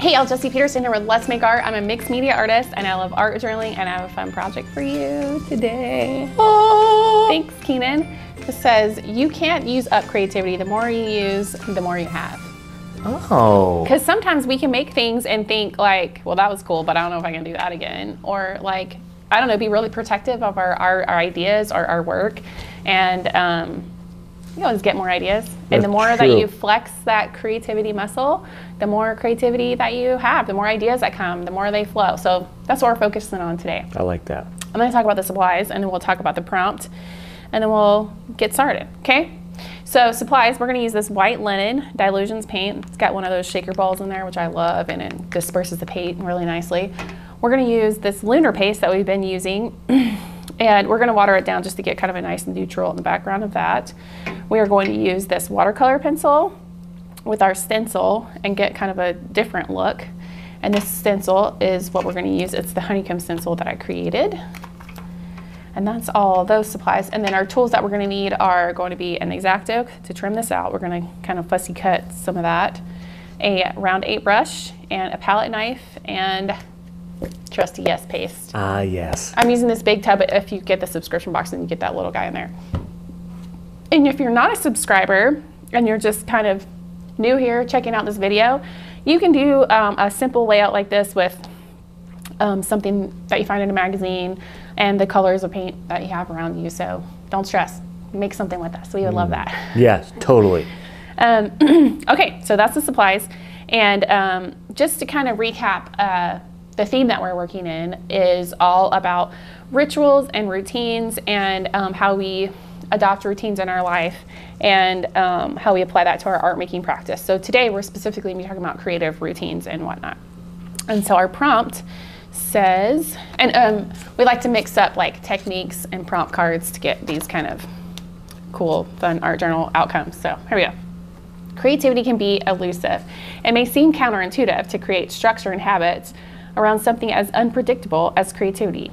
Hey, I'm Jesse Peterson here with Let's Make Art. I'm a mixed media artist and I love art journaling, and I have a fun project for you today. Oh, thanks, Keenan. This says, you can't use up creativity. The more you use, the more you have. Oh. Because sometimes we can make things and think like, well, that was cool, but I don't know if I can do that again. Or like, I don't know, be really protective of our ideas or our work. And you always get more ideas. And the more that you flex that creativity muscle, the more creativity that you have, the more ideas that come, the more they flow. So that's what we're focusing on today. I like that. I'm going to talk about the supplies, and then we'll talk about the prompt, and then we'll get started. Okay? So supplies, we're going to use this white linen Dilutions paint. It's got one of those shaker balls in there, which I love, and it disperses the paint really nicely. We're going to use this lunar paste that we've been using, and we're going to water it down just to get kind of a nice neutral in the background of that. We are going to use this watercolor pencil with our stencil and get kind of a different look. And this stencil is what we're going to use. It's the honeycomb stencil that I created. And that's all those supplies. And then our tools that we're going to need are going to be an X-Acto to trim this out. We're going to kind of fussy cut some of that. A round 8 brush and a palette knife and trusty Yes paste. Yes. I'm using this big tub. If you get the subscription box, then you get that little guy in there. And if you're not a subscriber and you're just kind of new here checking out this video, you can do a simple layout like this with something that you find in a magazine and the colors of paint that you have around you. So don't stress. Make something with us. We would love that. Yes, totally. Okay, so that's the supplies. And just to kind of recap, the theme that we're working in is all about rituals and routines, and how we adopt routines in our life, and how we apply that to our art making practice. So today we're specifically talking about creative routines and whatnot. And so our prompt says, and we like to mix up like techniques and prompt cards to get these kind of cool, fun art journal outcomes. So here we go. Creativity can be elusive. It may seem counterintuitive to create structure and habits around something as unpredictable as creativity.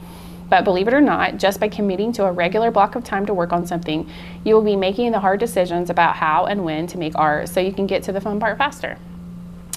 But believe it or not, just by committing to a regular block of time to work on something, you will be making the hard decisions about how and when to make art so you can get to the fun part faster.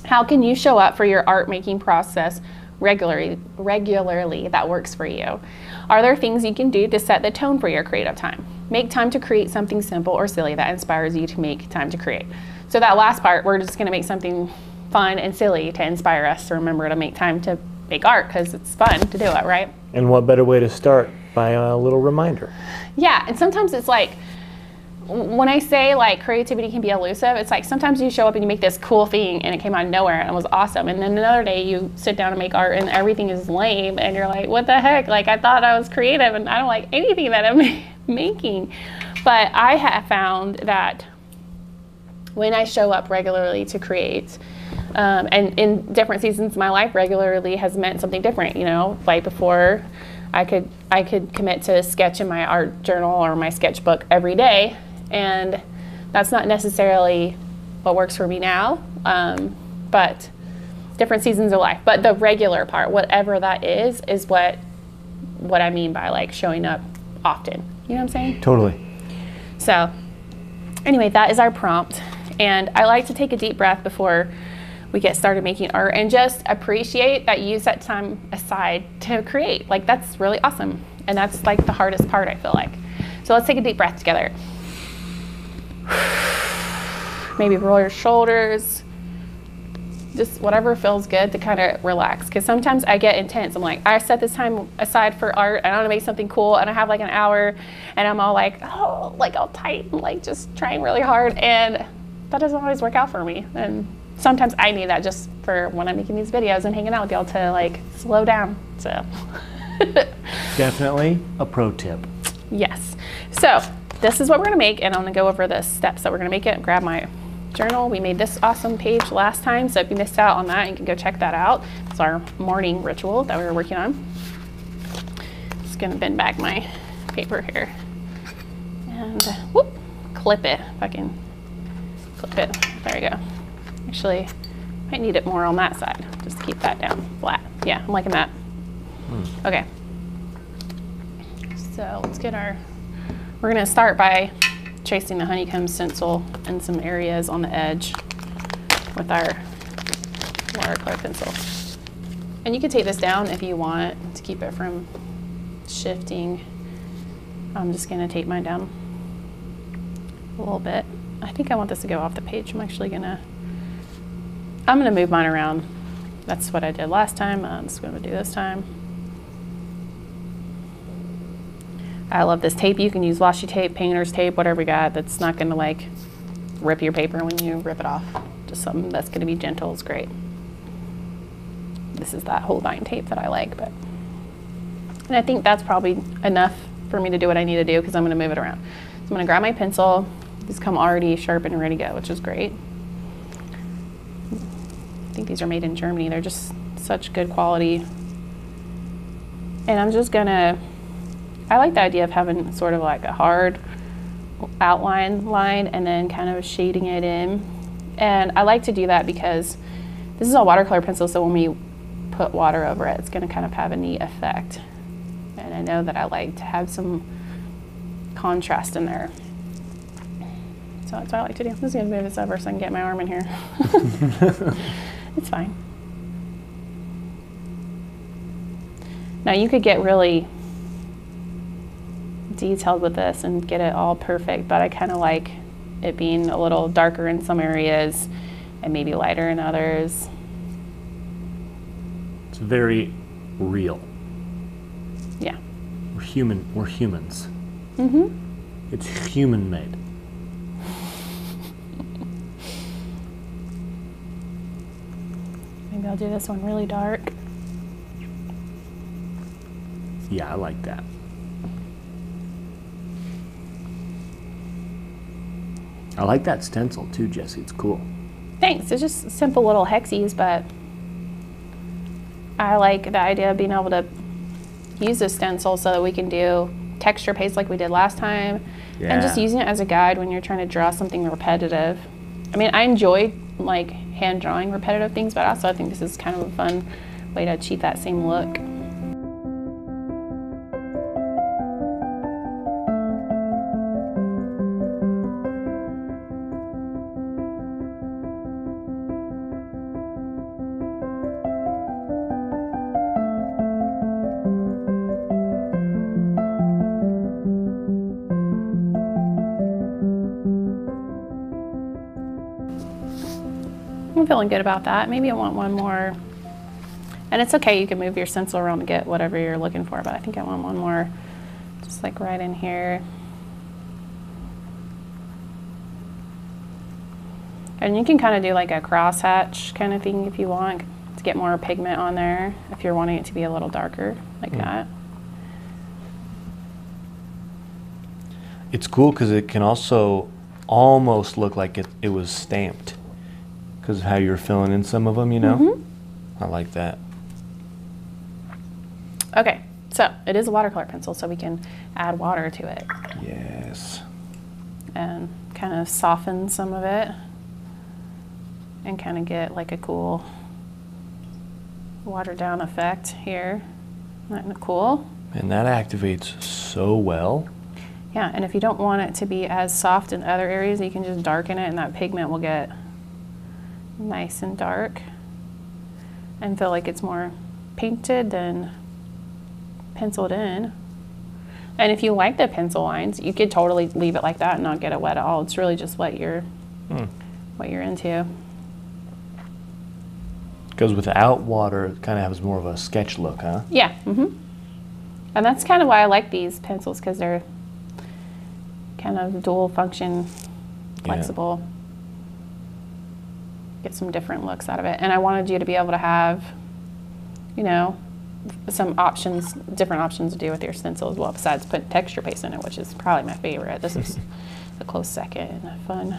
How can you show up for your art making process regularly that works for you? Are there things you can do to set the tone for your creative time? Make time to create something simple or silly that inspires you to make time to create. So that last part, we're just gonna make something fun and silly to inspire us to remember to make time to make art, because it's fun to do it, right? And what better way to start by a little reminder? Yeah, and sometimes it's like, when I say like creativity can be elusive, it's like sometimes you show up and you make this cool thing and it came out of nowhere and it was awesome. And then another day you sit down and make art and everything is lame and you're like, what the heck? Like, I thought I was creative and I don't like anything that I'm making. But I have found that when I show up regularly to create, and in different seasons of my life, regularly has meant something different. You know, like before, I could commit to a sketch in my art journal or my sketchbook every day, and that's not necessarily what works for me now. But different seasons of life. But the regular part, whatever that is what I mean by like showing up often. You know what I'm saying? Totally. So, anyway, that is our prompt, and I like to take a deep breath before we get started making art and just appreciate that you set time aside to create. Like, that's really awesome. And that's like the hardest part, I feel like. So let's take a deep breath together. Maybe roll your shoulders, just whatever feels good to kind of relax. Cause sometimes I get intense. I'm like, I set this time aside for art and I want to make something cool. And I have like an hour and I'm all like, oh, like all tight and like just trying really hard. And that doesn't always work out for me. And sometimes I need that just for when I'm making these videos and hanging out with y'all to like slow down. So definitely a pro tip. Yes. So this is what we're going to make, and I'm going to go over the steps that we're going to make it. Grab my journal. We made this awesome page last time, so if you missed out on that, you can go check that out. It's our morning ritual that we were working on. Just going to bend back my paper here and whoop, clip it. If I can clip it. There we go. Actually, I might need it more on that side, just to keep that down flat. Yeah, I'm liking that. Okay. So let's get our, we're gonna start by tracing the honeycomb stencil in some areas on the edge with our mark or pencil. And you can take this down if you want to keep it from shifting. I'm just gonna take mine down a little bit. I think I want this to go off the page. I'm gonna move mine around. That's what I did last time. I'm just gonna do this time. I love this tape. You can use washi tape, painter's tape, whatever you got that's not gonna like rip your paper when you rip it off. Just something that's gonna be gentle is great. This is that whole vine tape that I like, but. And I think that's probably enough for me to do what I need to do because I'm gonna move it around. So I'm gonna grab my pencil. These come already sharp and ready to go, which is great. I think these are made in Germany. They're just such good quality. And I'm just gonna, I like the idea of having sort of like a hard outline line and then kind of shading it in. And I like to do that because this is a watercolor pencil, so when we put water over it, it's gonna kind of have a neat effect. And I know that I like to have some contrast in there. So that's what I like to do. I'm just gonna move this over so I can get my arm in here. It's fine. Now you could get really detailed with this and get it all perfect, but I kind of like it being a little darker in some areas and maybe lighter in others. It's very real. Yeah. We're human. We're humans. Mm-hmm. It's human-made. Maybe I'll do this one really dark. Yeah, I like that. I like that stencil too, Jesse. It's cool. Thanks. It's just simple little hexies, but I like the idea of being able to use this stencil so that we can do texture paste like we did last time. Yeah. And just using it as a guide when you're trying to draw something repetitive. I mean, I enjoy like hand drawing repetitive things, but also I think this is kind of a fun way to achieve that same look. I'm feeling good about that. Maybe I want one more, and it's okay, you can move your stencil around to get whatever you're looking for, but I think I want one more just like right in here. And you can kind of do like a crosshatch kind of thing if you want to get more pigment on there, if you're wanting it to be a little darker like that. It's cool because it can also almost look like it was stamped. Because of how you're filling in some of them, you know? Mm-hmm. I like that. Okay, so it is a watercolor pencil, so we can add water to it. Yes. And kind of soften some of it and kind of get like a cool watered down effect here. Isn't that cool? And that activates so well. Yeah, and if you don't want it to be as soft in other areas, you can just darken it and that pigment will get nice and dark and feel like it's more painted than penciled in. And if you like the pencil lines, you could totally leave it like that and not get it wet at all. It's really just what you're into. Because without water, it kind of has more of a sketch look, huh? Yeah. Mm-hmm. And that's kind of why I like these pencils, because they're kind of dual function, flexible. Yeah. Get some different looks out of it. And I wanted you to be able to have, you know, some options, different options to do with your stencil as well, besides putting texture paste in it, which is probably my favorite. This is a close second and a fun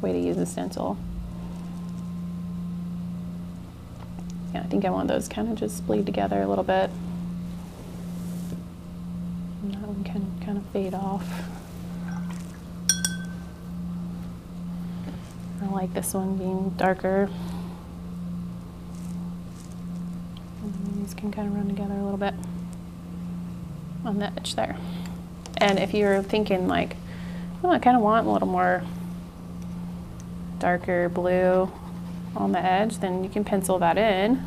way to use a stencil. Yeah, I think I want those kind of just bleed together a little bit. And that one can kind of fade off. I like this one being darker. And these can kind of run together a little bit on the edge there. And if you're thinking like, oh, I kind of want a little more darker blue, on the edge, then you can pencil that in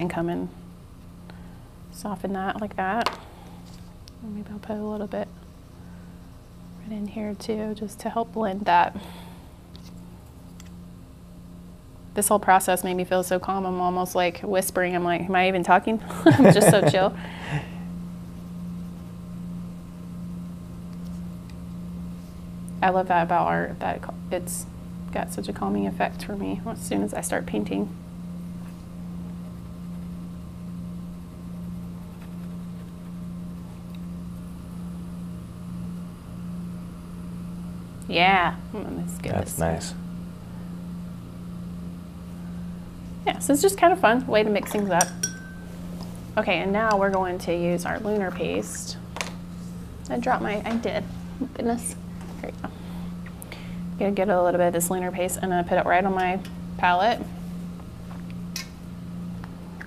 and come and soften that like that. And maybe I'll put a little bit right in here too, just to help blend that. This whole process made me feel so calm. I'm almost like whispering. I'm like, am I even talking? I'm just so chill. I love that about art, that it's got such a calming effect for me as soon as I start painting. Yeah, let's get this. That's nice. Yeah, so it's just kind of fun way to mix things up. Okay, and now we're going to use our lunar paste. I did. Oh, goodness. There you go. I'm gonna get a little bit of this lunar paste and I put it right on my palette. I'm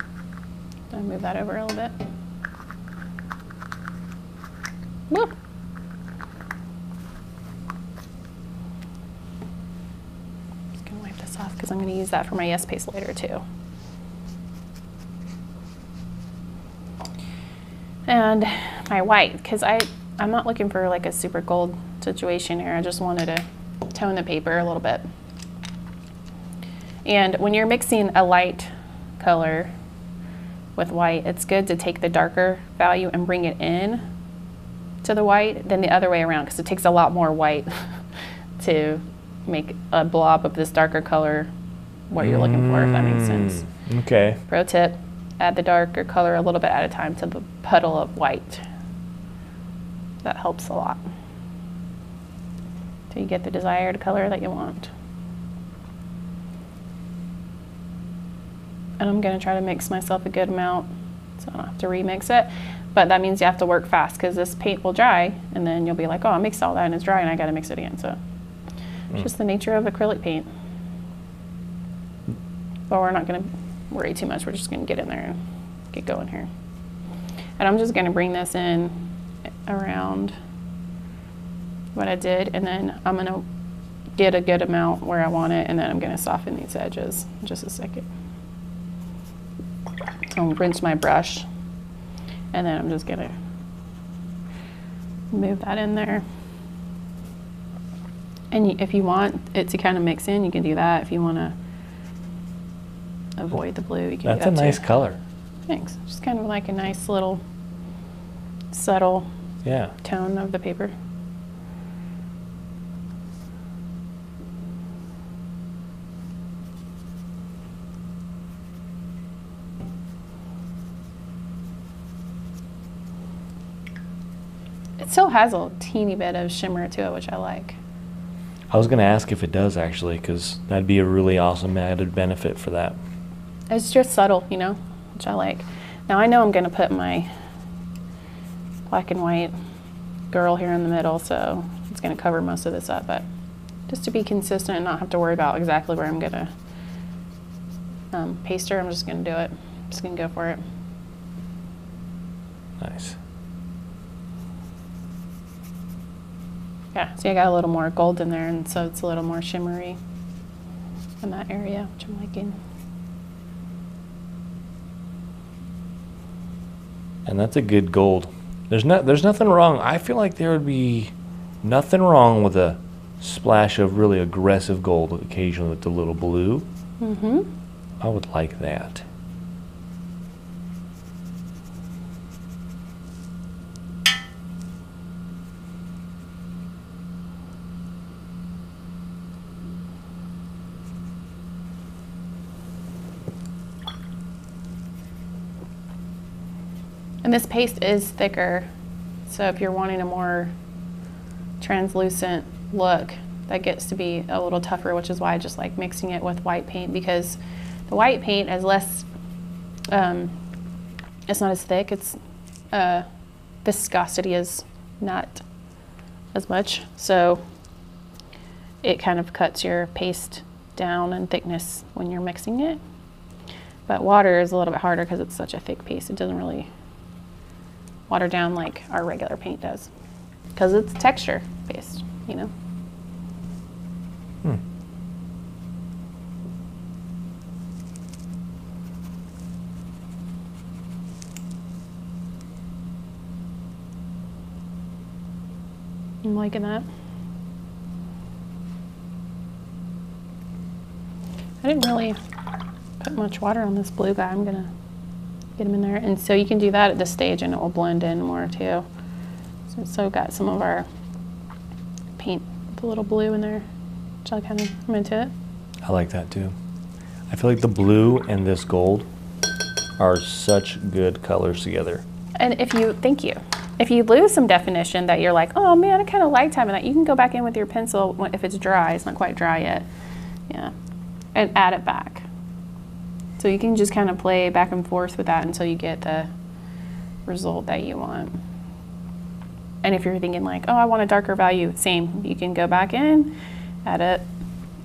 gonna move that over a little bit. Whoop. I'm going to use that for my yes paste later too. And my white, because I'm not looking for like a super gold situation here. I just wanted to tone the paper a little bit. And when you're mixing a light color with white, it's good to take the darker value and bring it in to the white than the other way around, because it takes a lot more white to make a blob of this darker color what you're looking for, if that makes sense. Okay. Pro tip, add the darker color a little bit at a time to the puddle of white. That helps a lot. So you get the desired color that you want. And I'm going to try to mix myself a good amount so I don't have to remix it. But that means you have to work fast, because this paint will dry and then you'll be like, oh, I mixed all that and it's dry and I got to mix it again. So just the nature of acrylic paint. But we're not going to worry too much. We're just going to get in there and get going here. And I'm just going to bring this in around what I did, and then I'm going to get a good amount where I want it, and then I'm going to soften these edges in just a second. So I'm rinse my brush, and then I'm just going to move that in there. And if you want it to kind of mix in, you can do that. If you want to avoid the blue, you can do that. That's a nice color. Thanks. Just kind of like a nice little subtle tone of the paper. It still has a teeny bit of shimmer to it, which I like. I was going to ask if it does, actually, because that'd be a really awesome added benefit for that. It's just subtle, you know, which I like. Now I know I'm going to put my black and white girl here in the middle, so it's going to cover most of this up, but just to be consistent and not have to worry about exactly where I'm going to paste her, I'm just going to do it. I'm just going to go for it. Nice. Yeah, see, I got a little more gold in there, and so it's a little more shimmery in that area, which I'm liking. And that's a good gold. There's nothing wrong. I feel like there would be nothing wrong with a splash of really aggressive gold occasionally with the little blue. Mm-hmm. I would like that. And this paste is thicker, so if you're wanting a more translucent look, that gets to be a little tougher, which is why I just like mixing it with white paint, because the white paint is less, it's not as thick, it's viscosity is not as much, so it kind of cuts your paste down in thickness when you're mixing it. But water is a little bit harder because it's such a thick paste, it doesn't really water down like our regular paint does, because it's texture based, you know. I'm liking that. I didn't really put much water on this blue guy. I'm gonna get him in there. And so you can do that at this stage and it will blend in more too. So we've got some of our paint with a little blue in there, which I'll kind of come into it. I like that too. I feel like the blue and this gold are such good colors together. And if you, thank you. If you lose some definition that you're like, oh man, I kind of like time of that, you can go back in with your pencil if it's dry, it's not quite dry yet, yeah, and add it back. So you can just kind of play back and forth with that until you get the result that you want. And if you're thinking like, oh, I want a darker value, same, you can go back in, add it,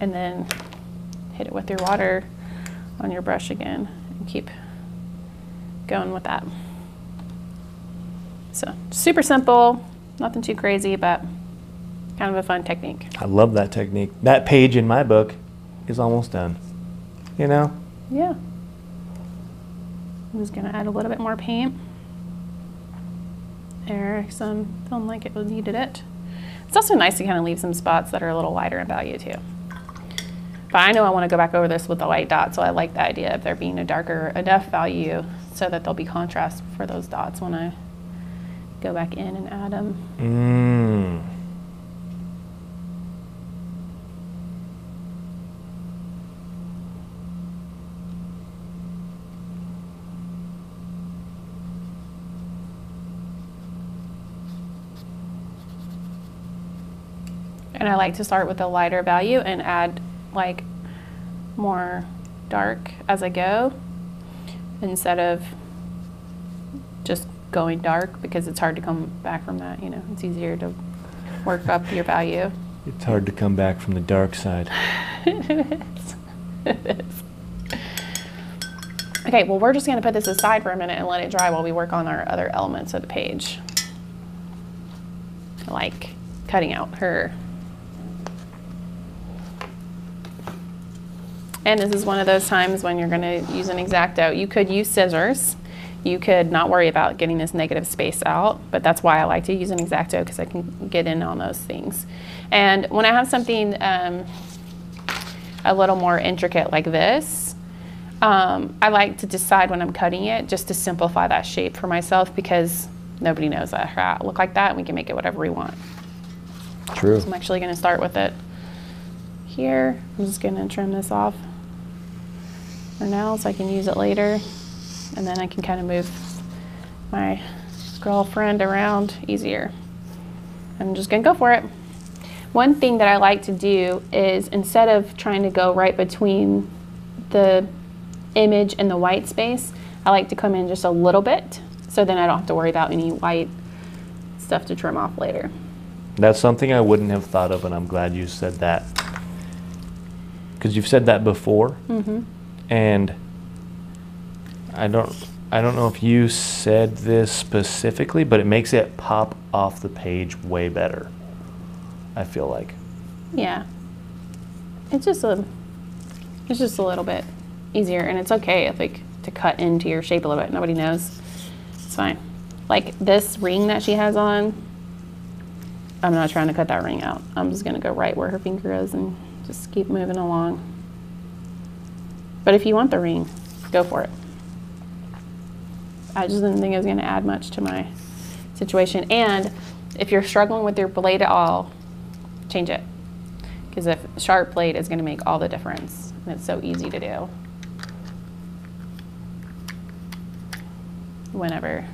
and then hit it with your water on your brush again and keep going with that. So super simple, nothing too crazy, but kind of a fun technique. I love that technique. That page in my book is almost done, you know? Yeah. I'm just gonna add a little bit more paint. There, because I'm feeling like it needed it. It's also nice to kind of leave some spots that are a little lighter in value too. But I know I wanna go back over this with the white dot, so I like the idea of there being a darker enough value so that there'll be contrast for those dots when I go back in and add them. And I like to start with a lighter value and add like more dark as I go instead of just going dark, because it's hard to come back from that, you know, it's easier to work up your value. It's hard to come back from the dark side. It is. It is. Okay, well, we're just going to put this aside for a minute and let it dry while we work on our other elements of the page. Like cutting out her. And this is one of those times when you're going to use an X-Acto. You could use scissors. You could not worry about getting this negative space out, but that's why I like to use an X-Acto, because I can get in on those things. And when I have something a little more intricate like this, I like to decide when I'm cutting it just to simplify that shape for myself, because nobody knows that her hat look like that, and we can make it whatever we want. True. So I'm actually going to start with it here. I'm just going to trim this off for now so I can use it later. And then I can kind of move my girlfriend around easier. I'm just gonna go for it. One thing that I like to do is, instead of trying to go right between the image and the white space, I like to come in just a little bit, so then I don't have to worry about any white stuff to trim off later. That's something I wouldn't have thought of, and I'm glad you said that. Because you've said that before, and I don't know if you said this specifically, but it makes it pop off the page way better, I feel like. Yeah. It's just a little bit easier, and it's okay if like to cut into your shape a little bit. Nobody knows. It's fine. Like this ring that she has on, I'm not trying to cut that ring out. I'm just gonna go right where her finger is and just keep moving along. But if you want the ring, go for it. I just didn't think it was going to add much to my situation. And if you're struggling with your blade at all, change it. Because a sharp blade is going to make all the difference. And it's so easy to do whenever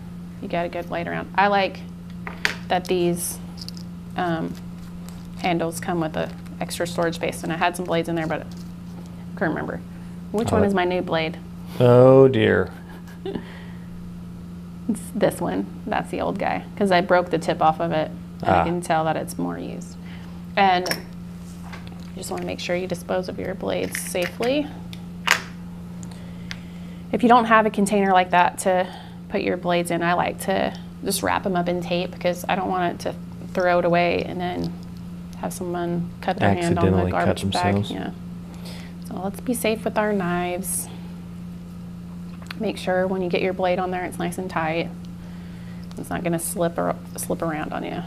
you got a good blade around. I like that these handles come with an extra storage space. And I had some blades in there, but I can't remember. Which one is my new blade? Oh, dear. It's this one. That's the old guy, because I broke the tip off of it, and I can tell that it's more used. And you just want to make sure you dispose of your blades safely. If you don't have a container like that to put your blades in, I like to just wrap them up in tape, because I don't want it to throw it away and then have someone cut their hand on the garbage bag. Yeah. So let's be safe with our knives. Make sure when you get your blade on there, it's nice and tight. It's not going to slip around on you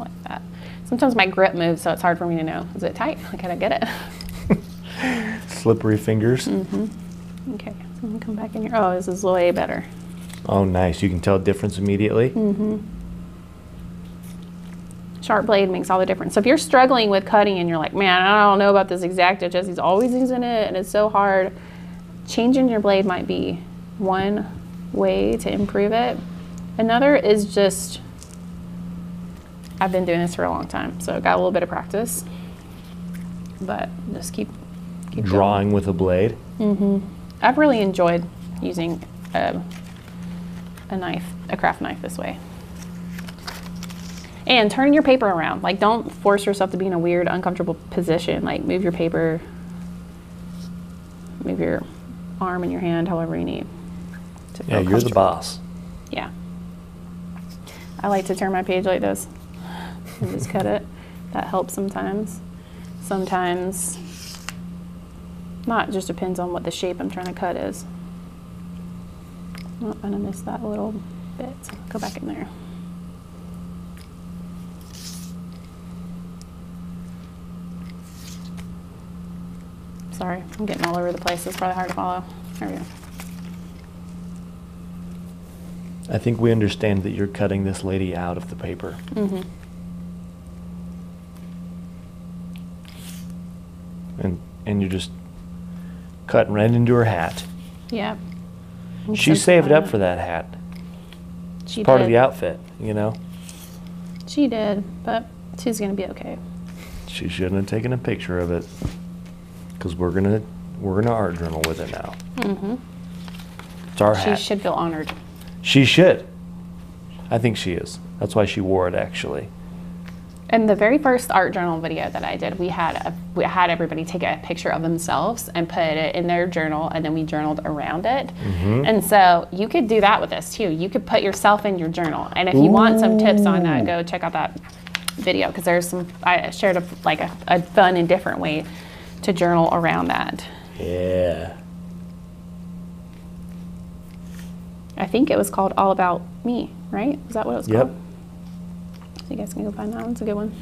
like that. Sometimes my grip moves, so it's hard for me to know. Is it tight? Like, can I get it? Slippery fingers. Mm-hmm. Okay, so I'm going to come back in here. Oh, this is way better. Oh, nice. You can tell the difference immediately. Mm-hmm. Sharp blade makes all the difference. So if you're struggling with cutting and you're like, man, I don't know about this X-Acto, Jesse's always using it and it's so hard, changing your blade might be one way to improve it. Another is just, I've been doing this for a long time, so I got a little bit of practice, but just keep drawing with a blade. Mm-hmm. I've really enjoyed using a craft knife this way. And turn your paper around. Like, don't force yourself to be in a weird, uncomfortable position. Like, move your paper, move your arm and your hand however you need to feel comfortable. Yeah, you're the boss. Yeah. I like to turn my page like this and just cut it. That helps sometimes. Sometimes not, just depends on what the shape I'm trying to cut is. Oh, and I missed that little bit, so I'll go back in there. Sorry, I'm getting all over the place. It's probably hard to follow. There we go. I think we understand that you're cutting this lady out of the paper. Mm-hmm. And you're just cutting right into her hat. Yeah. She saved up for that hat. She did. It's part of the outfit, you know? She did, but she's going to be okay. She shouldn't have taken a picture of it. Because we're gonna art journal with it now. Mm-hmm. It's our hat. She should feel honored. She should. I think she is. That's why she wore it, actually. And the very first art journal video that I did, we had everybody take a picture of themselves and put it in their journal, and then we journaled around it. Mm-hmm. And so you could do that with this too. You could put yourself in your journal. And if you want some tips on that, go check out that video, because there's some. I shared a fun and different way to journal around that. Yeah. I think it was called All About Me, right? Is that what it was called? Yep. So you guys can go find that one. It's a good one.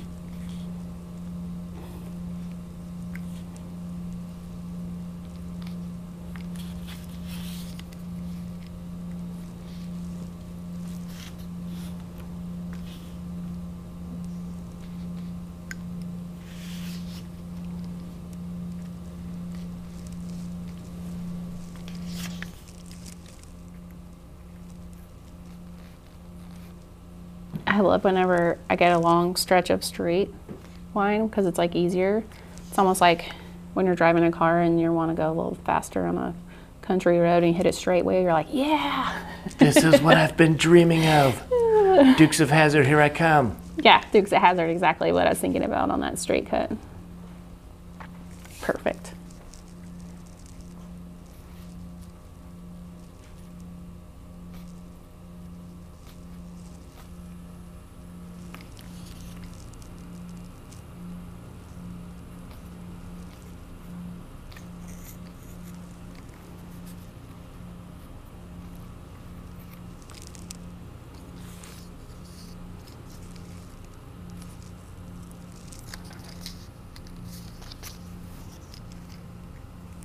I love whenever I get a long stretch of straight line, because it's like easier. It's almost like when you're driving a car and you want to go a little faster on a country road and you hit it straight way, you're like, yeah. This is what I've been dreaming of. Dukes of Hazzard, here I come. Yeah, Dukes of Hazzard, exactly what I was thinking about on that straight cut. Perfect.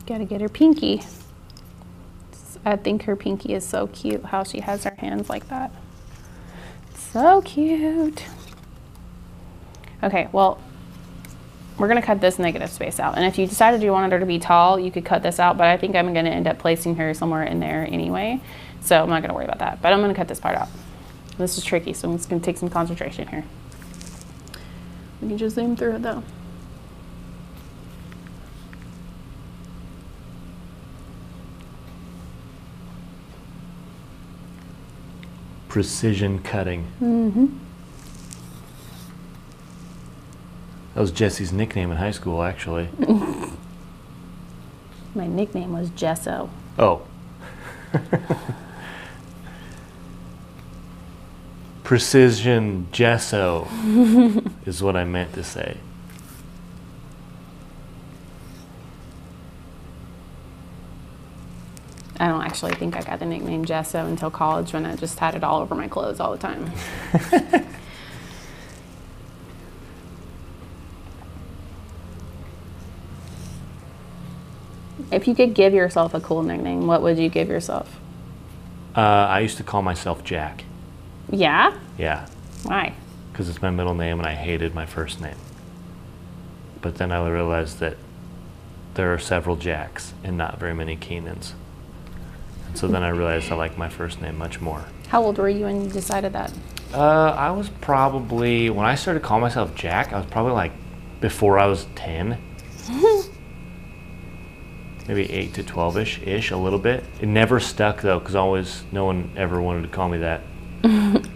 Gotta get her pinky. I think her pinky is so cute, how she has her hands like that. So cute. Okay, well, we're gonna cut this negative space out. And if you decided you wanted her to be tall, you could cut this out, but I think I'm gonna end up placing her somewhere in there anyway. So I'm not gonna worry about that, but I'm gonna cut this part out. This is tricky, so I'm just gonna take some concentration here. Let me just zoom through it though. Precision cutting. Mm-hmm. That was Jesse's nickname in high school, actually. My nickname was Jesso. Oh. Precision Jesso. is what I meant to say. I don't actually think I got the nickname Jesso until college when I just had it all over my clothes all the time. If you could give yourself a cool nickname, what would you give yourself? I used to call myself Jack. Yeah? Yeah. Why? Because it's my middle name and I hated my first name. But then I realized that there are several Jacks and not very many Keenans. And so then I realized I like my first name much more. How old were you when you decided that? I was probably, when I started calling myself Jack, I was probably like, before I was 10. Maybe 8 to 12-ish, a little bit. It never stuck, though, because always no one ever wanted to call me that.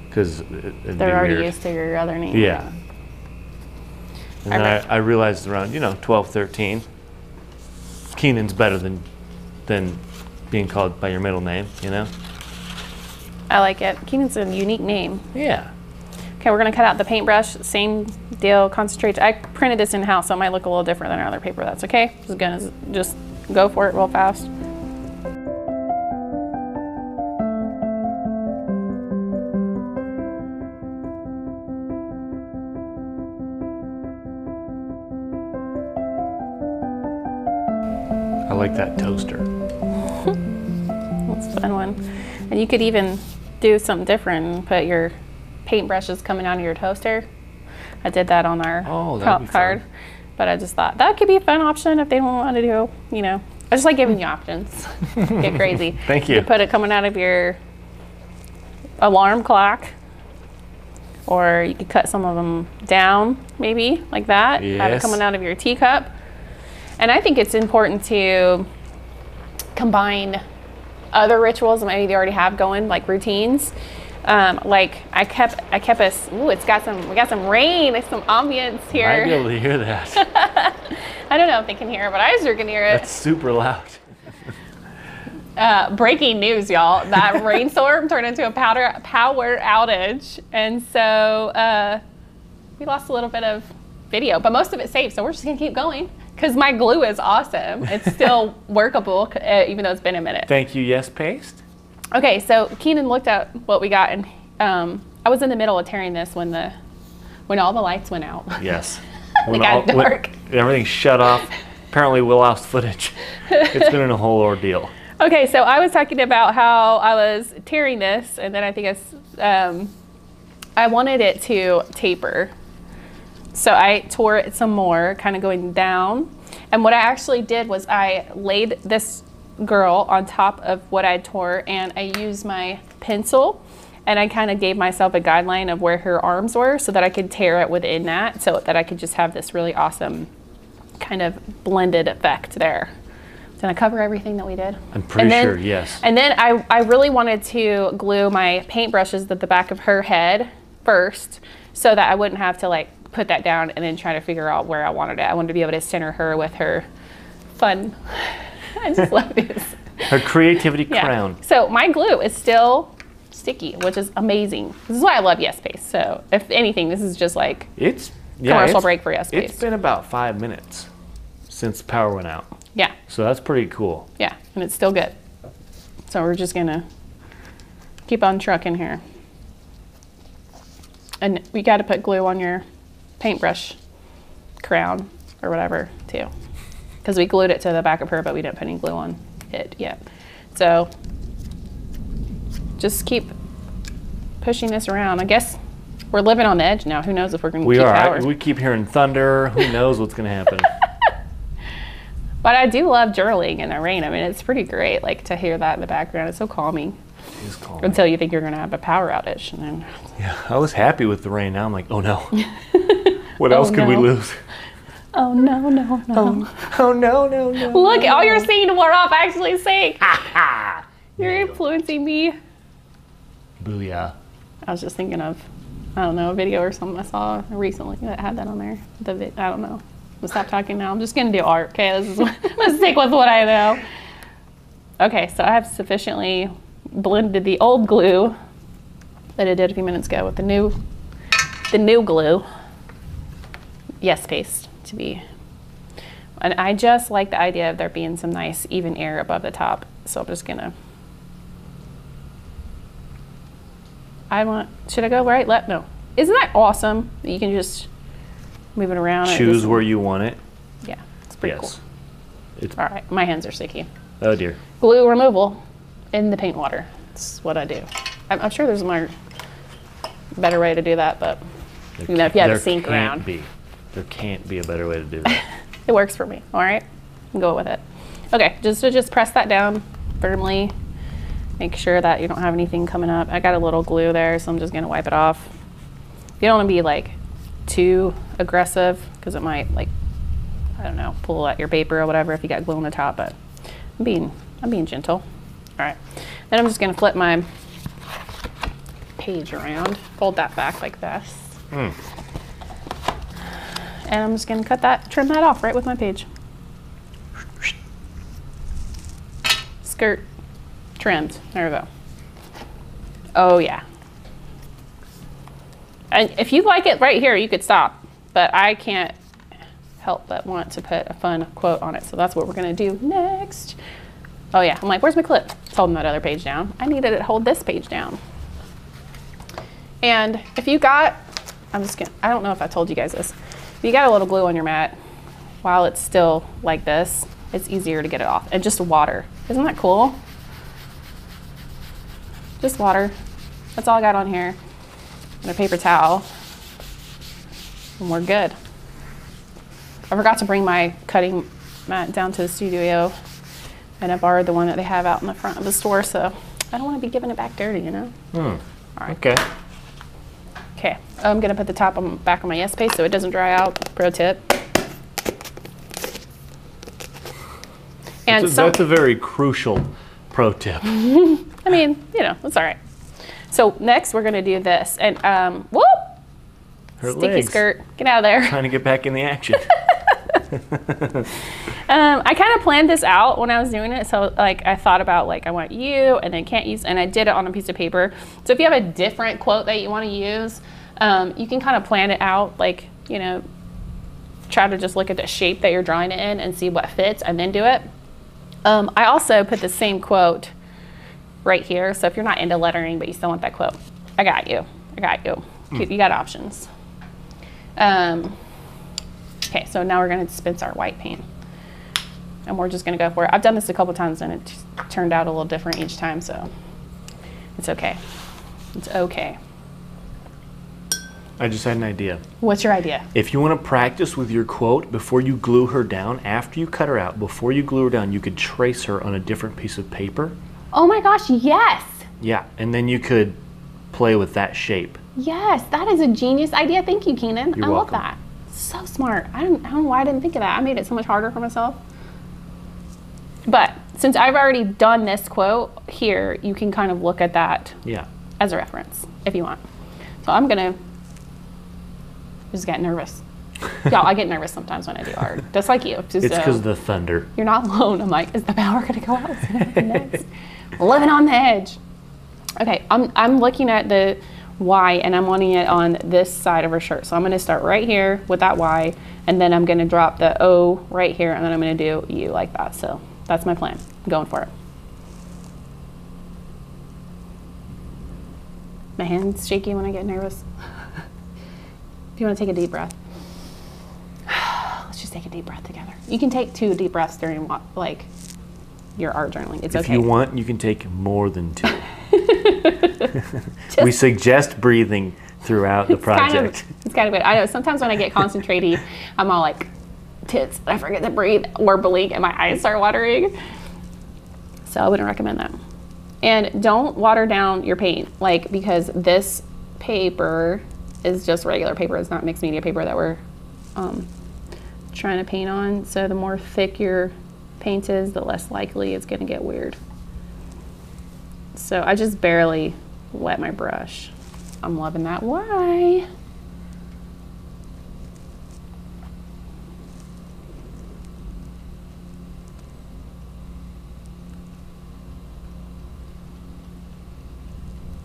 Because they're already used to your other name. Yeah. And then I realized around, you know, 12, 13, Keenan's better than being called by your middle name, you know? I like it. Keenan's a unique name. Yeah. Okay, we're going to cut out the paintbrush. Same deal, concentrate. I printed this in-house, so it might look a little different than our other paper. That's okay. Just going to just... go for it real fast. I like that toaster. That's a fun one. And you could even do something different and put your paintbrushes coming out of your toaster. I did that on our prop card. Fun. But I just thought that could be a fun option if they don't want to do, you know. I just like giving you options. Get crazy. Thank you. You put it coming out of your alarm clock, or you could cut some of them down, maybe like that. Yes. Have it coming out of your teacup. And I think it's important to combine other rituals that maybe they already have going, like routines. Like I kept us. Ooh, it's got some. We got some rain. There's some ambience here. I'd be able to hear that. I don't know if they can hear it, but I sure can hear it. That's super loud. Breaking news, y'all! That rainstorm turned into a power outage, and so we lost a little bit of video, but most of it's safe. So we're just gonna keep going because my glue is awesome. It's still workable, even though it's been a minute. Thank you. Yes, paste. Okay, so Keenan looked at what we got, and I was in the middle of tearing this when all the lights went out. Yes. It got dark. Everything shut off. Apparently, we lost footage. It's been a whole ordeal. Okay, so I was talking about how I was tearing this, and then I think I wanted it to taper. So I tore it some more, kind of going down. And what I actually did was I laid this girl on top of what I tore, and I used my pencil and I kind of gave myself a guideline of where her arms were so that I could tear it within that, so that I could just have this really awesome kind of blended effect there. Did I cover everything that we did? I'm pretty sure, yes. And then I really wanted to glue my paintbrushes at the back of her head first so that I wouldn't have to like put that down and then try to figure out where I wanted it. I wanted to be able to center her with her fun. I just love this. Her creativity crown. So my glue is still sticky, which is amazing. This is why I love Yes Paste. So if anything, this is just like commercial break for Yes Paste. It's been about 5 minutes since the power went out. Yeah. So that's pretty cool. Yeah, and it's still good. So we're just gonna keep on trucking here. And we got to put glue on your paintbrush crown or whatever too. Because we glued it to the back of her, but we didn't put any glue on it yet. So just keep pushing this around. I guess we're living on the edge now. Who knows if we're going to keep power. We keep hearing thunder. Who knows what's going to happen? But I do love journaling in the rain. I mean, it's pretty great like to hear that in the background. It's so calming. It is calming. Until you think you're going to have a power outage. And then... yeah, I was happy with the rain. Now I'm like, oh, no. What else could we lose? Oh, no, no, no. Oh, no, no, no. Look, all you're saying to wore off. I actually sang. You're influencing me. Booyah. I was just thinking of, I don't know, a video or something I saw recently that had that on there. I don't know. We'll stop talking now. I'm just going to do art, okay? Let's stick with what I know. Okay, so I have sufficiently blended the old glue that I did a few minutes ago with the new glue. yes, paste to be. And I just like the idea of there being some nice even air above the top. So I'm just gonna, should I go right, left? No. Isn't that awesome that you can just move it around? Choose where you want it. Yeah, it's pretty cool. It's all right, my hands are sticky. Oh dear. Glue removal in the paint water. That's what I do. I'm sure there's a better way to do that, but you know, if you had a sink around. There can't be a better way to do that. It works for me, all right? Go with it. Okay, just press that down firmly. Make sure that you don't have anything coming up. I got a little glue there, so I'm just gonna wipe it off. You don't wanna be like too aggressive, because it might like, I don't know, pull out your paper or whatever if you got glue on the top, but I'm being gentle. All right, then I'm just gonna flip my page around, fold that back like this. And I'm just gonna trim that off right with my page. Skirt trimmed, there we go. Oh yeah. And if you like it right here, you could stop, but I can't help but want to put a fun quote on it. So that's what we're gonna do next. Oh yeah, I'm like, where's my clip? It's holding that other page down. I needed it to hold this page down. And if you got, I don't know if I told you guys this, if you got a little glue on your mat while it's still like this, it's easier to get it off. And just water, isn't that cool? Just water, that's all I got on here. And a paper towel, and we're good. I forgot to bring my cutting mat down to the studio, and I borrowed the one that they have out in the front of the store, so I don't wanna be giving it back dirty, you know? All right. Okay. Okay, I'm gonna put the top back on my yes paste so it doesn't dry out, pro tip. And that's a very crucial pro tip. I mean, you know, it's all right. So next we're gonna do this, and whoop! Her sticky legs. Skirt, get out of there. Trying to get back in the action. I kind of planned this out when I was doing it, so like I thought about like I want you and then can't use, and I did it on a piece of paper. So if you have a different quote that you want to use, you can kind of plan it out, like, you know, try to just look at the shape that you're drawing it in and see what fits and then do it. I also put the same quote right here, so if you're not into lettering but you still want that quote, I got you. You got options. Okay, so now we're gonna dispense our white paint. And we're just gonna go for it. I've done this a couple times and it turned out a little different each time, so it's okay. It's okay. I just had an idea. What's your idea? If you wanna practice with your quote before you glue her down, after you cut her out, before you glue her down, you could trace her on a different piece of paper. Oh my gosh, yes. Yeah, and then you could play with that shape. Yes, that is a genius idea. Thank you, Keenan. I love that. So smart. I don't know why I didn't think of that. I made it so much harder for myself. But since I've already done this quote here, you can kind of look at that as a reference if you want. So I'm gonna just get nervous. Y'all, I get nervous sometimes when I do art, just like you. Just, it's because of the thunder. You're not alone. I'm like, is the power gonna go out? What's gonna happen next? Living on the edge. Okay, I'm looking at the Y and I'm wanting it on this side of her shirt. So I'm gonna start right here with that Y, and then I'm gonna drop the O right here, and then I'm gonna do U like that. So that's my plan, I'm going for it. My hand's shaky when I get nervous. If you wanna take a deep breath. Let's just take a deep breath together. You can take 2 deep breaths during like your art journaling, it's okay. If you want, you can take more than 2. We suggest breathing throughout the project. It's kind of good. I know sometimes when I get concentrated, I'm all like tits, I forget to breathe or blink and my eyes start watering. So I wouldn't recommend that. And don't water down your paint, like, because this paper is just regular paper. It's not mixed media paper that we're trying to paint on. So the more thick your paint is, the less likely it's gonna get weird. So I just barely wet my brush. I'm loving that. Why?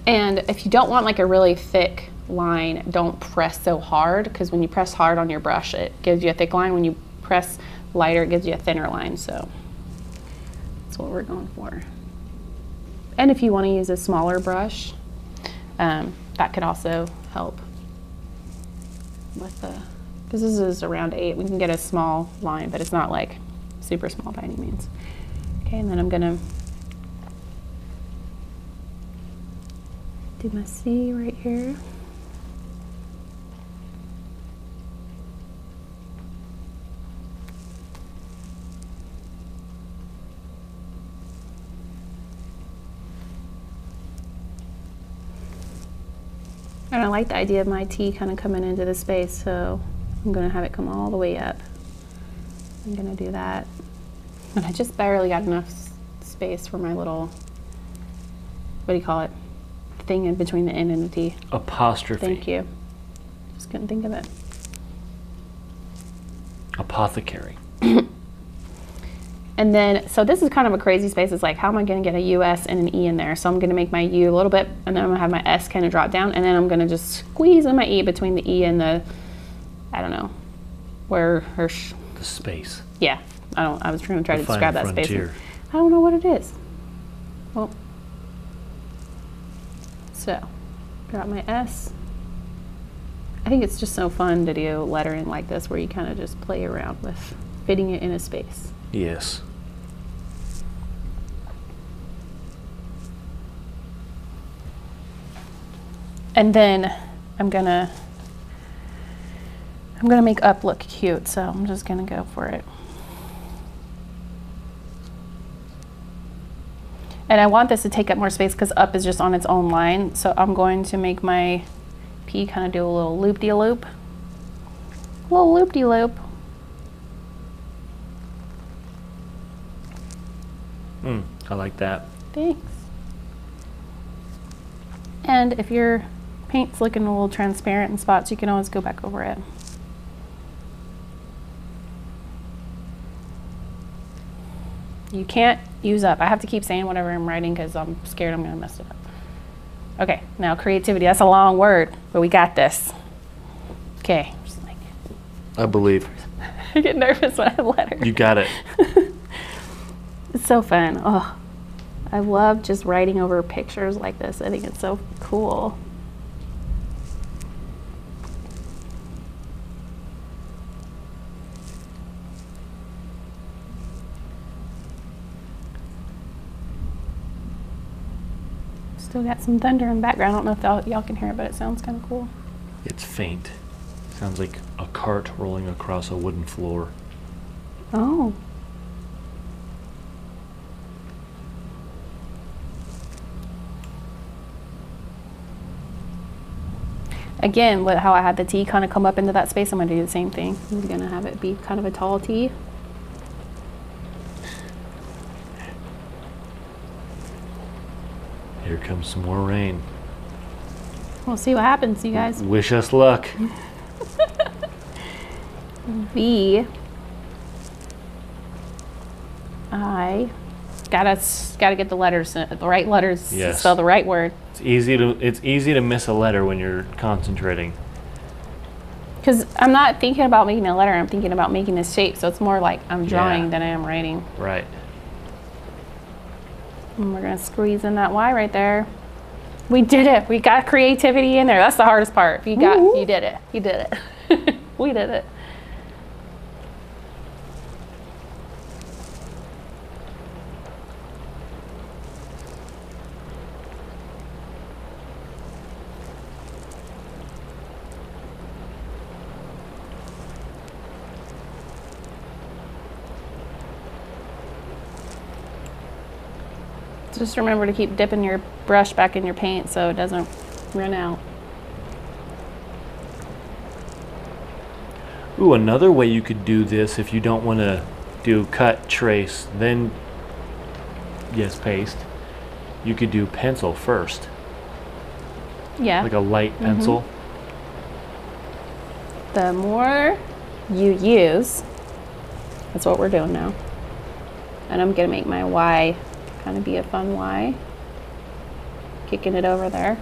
And if you don't want like a really thick line, don't press so hard, because when you press hard on your brush, it gives you a thick line. When you press lighter, it gives you a thinner line. So that's what we're going for. And if you want to use a smaller brush, that could also help with the, because this is around 8. We can get a small line, but it's not like super small by any means. Okay, and then I'm gonna do my C right here. And I like the idea of my T kind of coming into the space, so I'm gonna have it come all the way up. I'm gonna do that. And I just barely got enough space for my little, what do you call it? Thing in between the N and the T. Apostrophe. Thank you. Just couldn't think of it. Apothecary. And then, so this is kind of a crazy space. It's like, how am I gonna get a US and an E in there? So I'm gonna make my U a little bit, and then I'm gonna have my S kind of drop down, and then I'm gonna just squeeze in my E between the E and the, I don't know, where her the space. Yeah, I was trying to try to describe that space. I don't know what it is. Well, so got my S. I think it's just so fun to do lettering like this, where you kind of just play around with fitting it in a space. Yes. And then I'm gonna make up look cute, so I'm just gonna go for it. And I want this to take up more space, because up is just on its own line. So I'm going to make my P kind of do a little loop-de-loop. A little loop-de-loop. I like that. Thanks. And if your paint's looking a little transparent in spots, you can always go back over it. You can't use up. I have to keep saying whatever I'm writing, because I'm scared I'm going to mess it up. Okay, now creativity. That's a long word, but we got this. Okay. I believe. I get nervous when I letter. You got it. It's so fun. Oh, I love just writing over pictures like this. I think it's so cool. Still got some thunder in the background. I don't know if y'all can hear it, but it sounds kind of cool. It's faint. Sounds like a cart rolling across a wooden floor. Oh. Again, with how I had the T kind of come up into that space, I'm going to do the same thing. I'm going to have it be kind of a tall T. Here comes some more rain. We'll see what happens, you guys. Wish us luck. V. I. Gotta get the letters, the right letters, yes, to spell the right word. It's easy to miss a letter when you're concentrating. Because I'm not thinking about making a letter, I'm thinking about making a shape. So it's more like I'm drawing than I am writing. Right. And we're gonna squeeze in that Y right there. We did it. We got creativity in there. That's the hardest part. You did it. You did it. We did it. Just remember to keep dipping your brush back in your paint so it doesn't run out. Ooh, another way you could do this, if you don't want to do cut, trace, then, yes, paste, you could do pencil first. Yeah. Like a light pencil. The more you use, that's what we're doing now. And I'm going to make my Y kind of be a fun Y, kicking it over there.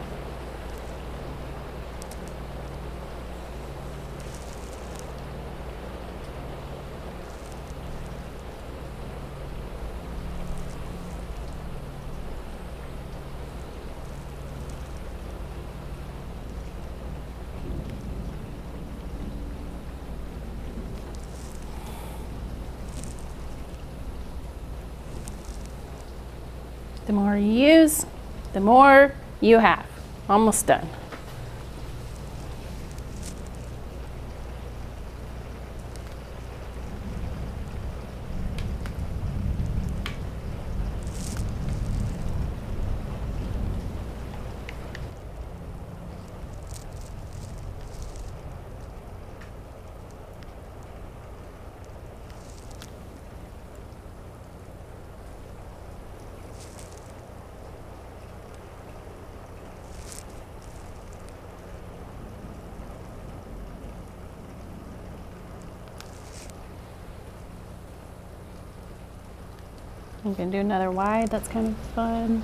The more you use, the more you have. Almost done. I'm gonna do another wide, that's kind of fun.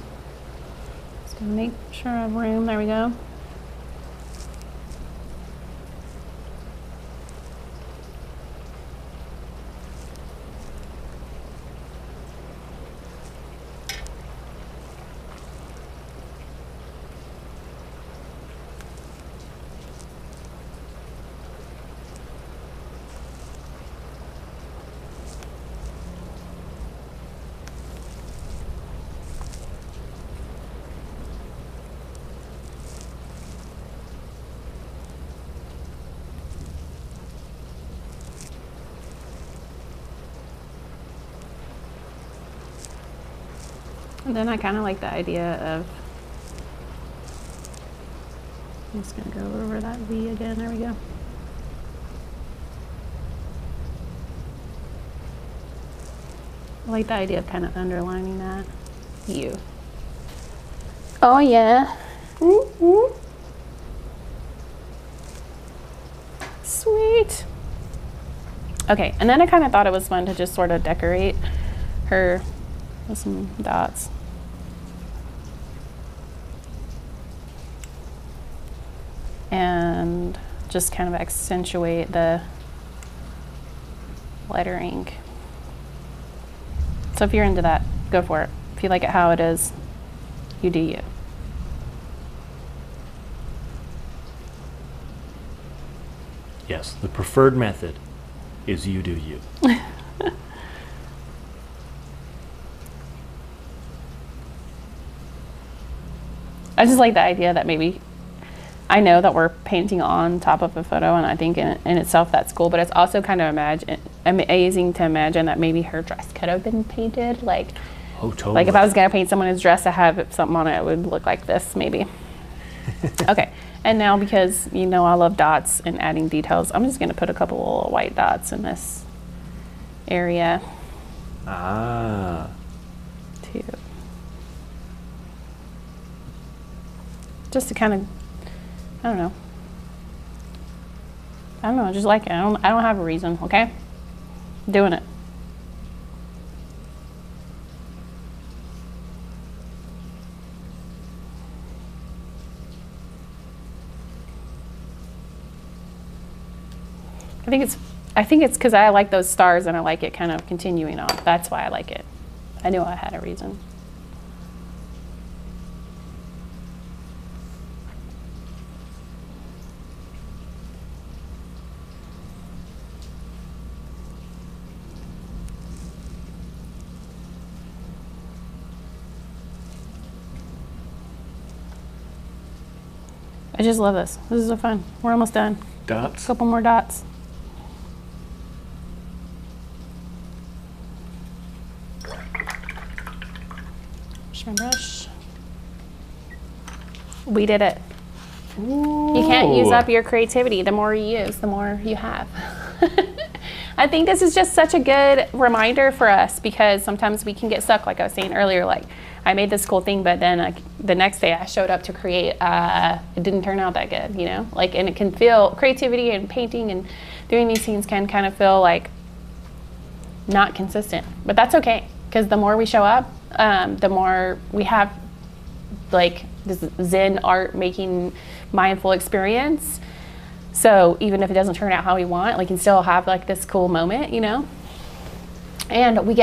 Just gonna make sure I have room, there we go. And then I kind of like the idea of, I'm just going to go over that V again, there we go. I like the idea of kind of underlining that U. Oh yeah. Mm-hmm. Sweet. Okay, and then I kind of thought it was fun to just sort of decorate her with some dots. And just kind of accentuate the lighter ink. So if you're into that, go for it. If you like it how it is, you do you. Yes, the preferred method is you do you. I just like the idea that maybe, I know that we're painting on top of a photo, and I think in itself that's cool, but it's also kind of amazing to imagine that maybe her dress could have been painted. Like, oh, totally. Like if I was going to paint someone's dress, I have something on it, it would look like this maybe. Okay, and now because you know I love dots and adding details, I'm just going to put a couple little white dots in this area. Ah. Two. Just to kind of, I don't know, I just like it. I don't have a reason, okay? I'm doing it. I think it's because I like those stars and I like it kind of continuing on. That's why I like it. I knew I had a reason. I just love this. This is so fun. We're almost done. Dots. A couple more dots. Brush my brush. We did it. Ooh. You can't use up your creativity. The more you use, the more you have. I think this is just such a good reminder for us because sometimes we can get stuck, like I was saying earlier, like I made this cool thing, but then the next day I showed up to create, it didn't turn out that good, you know? Like, and it can feel, creativity and painting and doing these things can kind of feel like not consistent, but that's okay. Because the more we show up, the more we have like this Zen art making mindful experience. So even if it doesn't turn out how we want, we can still have like this cool moment, you know? And we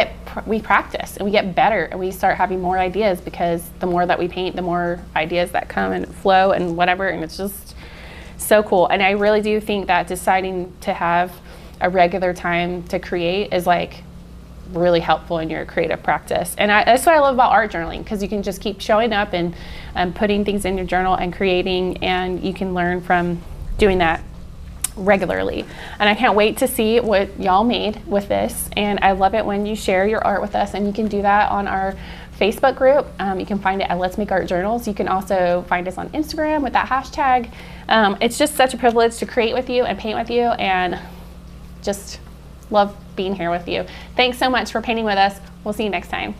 practice and we get better and we start having more ideas because the more that we paint, the more ideas that come and flow and whatever, and it's just so cool. And I really do think that deciding to have a regular time to create is like really helpful in your creative practice. And that's what I love about art journaling, because you can just keep showing up and putting things in your journal and creating, and you can learn from doing that regularly. And I can't wait to see what y'all made with this. And I love it when you share your art with us, and you can do that on our Facebook group. You can find it at Let's Make Art Journals. You can also find us on Instagram with that hashtag. It's just such a privilege to create with you and paint with you, and just love being here with you. Thanks so much for painting with us. We'll see you next time.